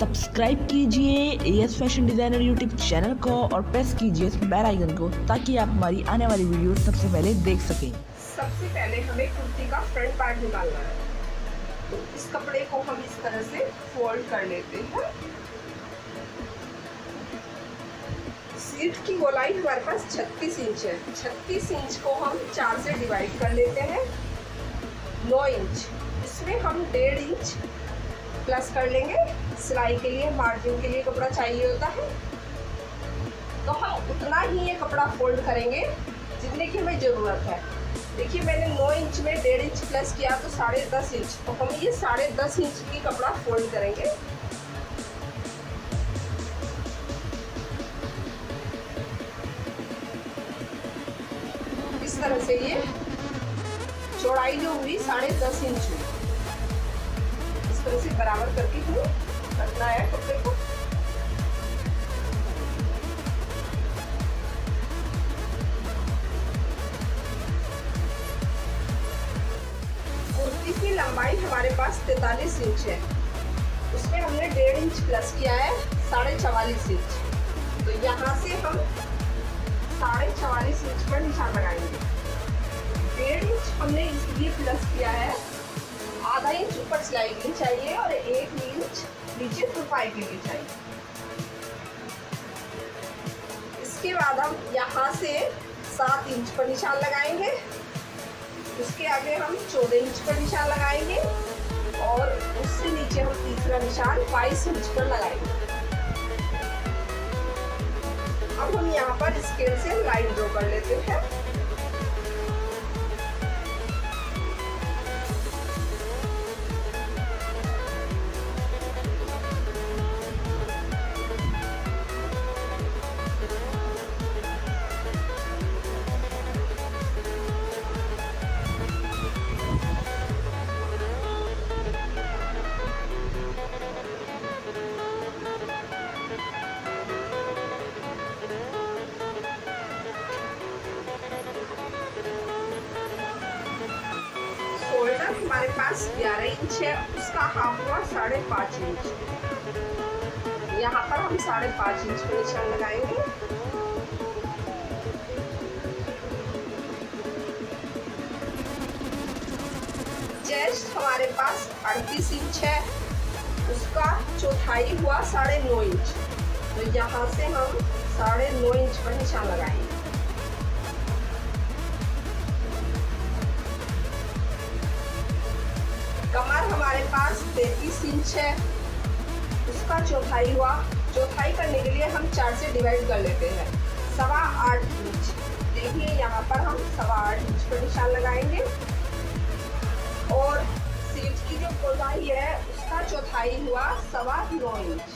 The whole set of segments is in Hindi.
सब्सक्राइब कीजिए AS fashion designer YouTube channel को और प्रेस कीजिए इस बेल आइकन को ताकि आप हमारी आने वाली वीडियो सबसे पहले देख सकें। सबसे पहले हमें कुर्ती का फ्रंट पार्ट निकालना है, तो इस कपड़े को हम इस तरह से फोल्ड कर लेते हैं। स्लीव की गोलाई हमारे पास 36 इंच है, 36 इंच को हम 4 से डिवाइड कर लेते हैं, 9 इंच इसमें हम 1.5 इंच प्लस कर लेंगे। सिलाई के लिए, मार्जिन के लिए कपड़ा चाहिए होता है, तो हम उतना ही ये कपड़ा फोल्ड करेंगे जितने की हमें ज़रूरत है। देखिए मैंने 9 इंच में 1.5 इंच प्लस किया तो 10.5 इंच, तो हम ये 10.5 इंच की कपड़ा फोल्ड करेंगे। इस तरह से ये चौड़ाई जो हुई 10.5 इंच हुई, इस तरह से बराबर करके हमें करना है कपड़े को। कुर्ती की लंबाई हमारे पास 43 इंच है, उसमें हमने 1.5 इंच प्लस किया है 44.5 इंच, तो यहाँ से हम 44.5 इंच पर निशान लगाएंगे। 1.5 इंच हमने इसलिए प्लस किया है, आधा इंच ऊपर सिलाई के लिए चाहिए और 1 इंच नीचे तुरपाई के लिए चाहिए। इसके बाद हम यहाँ से 7 इंच पर निशान लगाएंगे, उसके आगे हम 14 इंच पर निशान लगाएंगे और उससे नीचे हम तीसरा निशान 22 इंच पर लगाएंगे। अब हम यहाँ पर स्केल से लाइन ड्रॉ कर लेते हैं। हमारे पास 11 इंच है, उसका हाफ हुआ 5.5 इंच। यहाँ पर हम 5.5 इंच पर निशान लगाएंगे। चेस्ट हमारे पास 38 इंच है, उसका 1/4 हुआ 9.5 इंच, तो यहाँ से हम 9.5 इंच पर निशान लगाएंगे। कमर हमारे पास 33 इंच है, उसका 1/4 हुआ। 1/4 करने के लिए हम 4 से डिवाइड कर लेते हैं, 8.25 इंच। देखिए यहाँ पर हम 8.25 इंच पर निशान लगाएंगे और स्लीव की जो गोलाई है उसका 1/4 हुआ 9.25 इंच,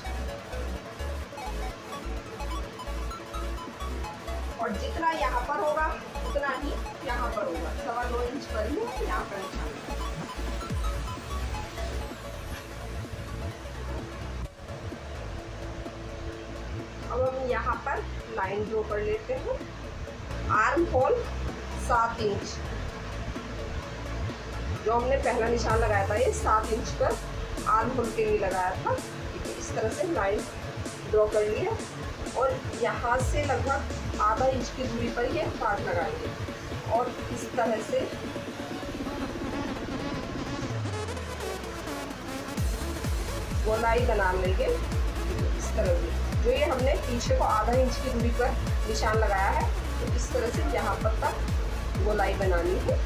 और जितना यहाँ पर होगा उतना ही यहाँ पर होगा, 9.25 इंच पर ही यहाँ पर निशान। यहाँ पर लाइन ड्रॉ कर लेते हैं। आर्म होल 7 इंच, जो हमने पहला निशान लगाया था ये 7 इंच पर आर्म होल के लिए लगाया था। इस तरह से लाइन ड्रॉ कर लिया और यहाँ से लगभग आधा इंच की दूरी पर ये पार्ट लगाएंगे और इस तरह से गोलाई बना लेंगे। इस तरह से जो ये हमने पीछे को आधा इंच की दूरी पर निशान लगाया है, तो इस तरह से यहाँ पर तक गोलाई बनानी है।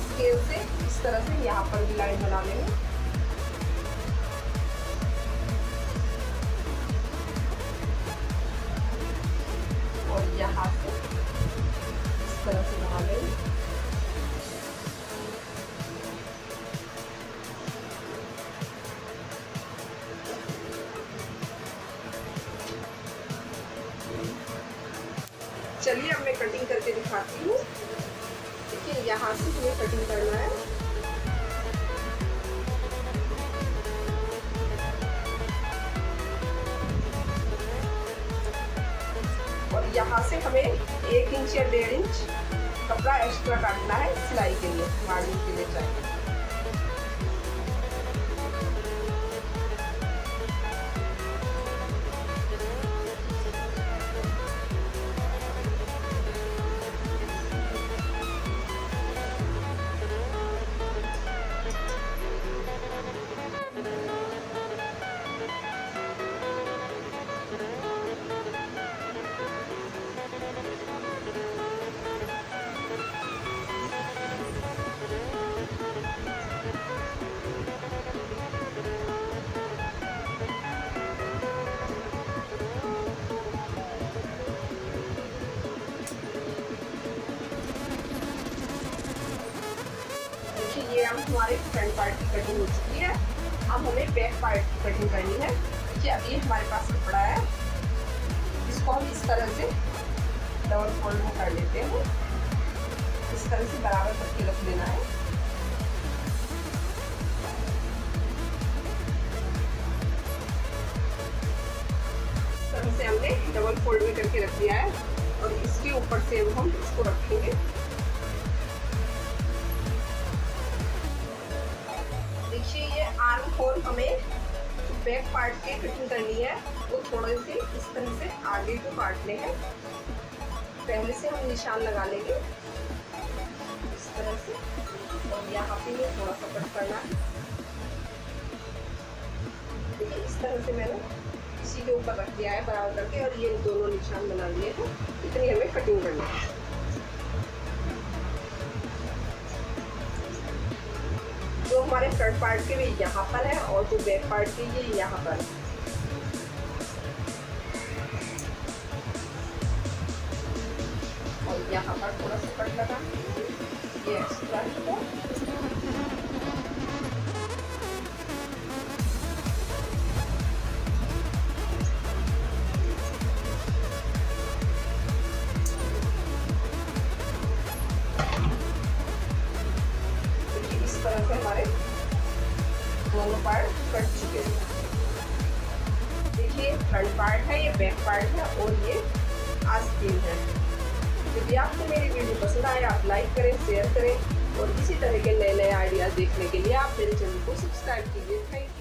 स्केल से इस तरह से यहाँ पर भी लाइन बना लेंगे। और यहाँ से इस तरह से बना लेंगे। चलिए अब मैं कटिंग करके दिखाती हूँ। देखिए यहाँ से हमें कटिंग करना है। और यहाँ से हमें 1 इंच या 1.5 इंच कपड़ा एक्स्ट्रा काटना है सिलाई के लिए, मार्जिन के लिए चाहिए। कि ये हम हमारे फ्रंट पार्ट की कटिंग हो चुकी है, अब हमें बैक पार्ट की कटिंग करनी है। कि अभी हमारे पास कपड़ा है, इसको हम इस तरह से डबल फोल्ड में कर लेते हैं, इस तरह से बराबर करके रख लेना है। इस तरह से हमने डबल फोल्ड में करके रख दिया है और इसके ऊपर से हम इसको रखेंगे। देखिए ये आर्म होल हमें बैक पार्ट के कटिंग करनी है, वो थोड़े से इस तरह से आगे को काटने हैं। पहले से हम निशान लगा लेंगे इस तरह से, और यहाँ पे ये थोड़ा सा कट करना है। देखिए इस तरह से मैंने इसी के ऊपर रख दिया है बराबर करके और ये दोनों निशान बना लिए हैं। इतनी हमें कटिंग करनी है। जो हमारे फ्रंट पार्ट के भी यहाँ पर है और जो बैक पार्ट के ये यहाँ पर है। और यहाँ पर थोड़ा सा कट लगा ये एक्स्ट्रा को। तरह से हमारे दोनों पार्ट कट चुके हैं। देखिए फ्रंट पार्ट है, ये बैक पार्ट है और ये आस्तीन है। यदि आपको मेरी वीडियो पसंद आए आप लाइक करें, शेयर करें और इसी तरह के नए नए आइडियाज देखने के लिए आप मेरे चैनल को सब्सक्राइब कीजिए। Thank you.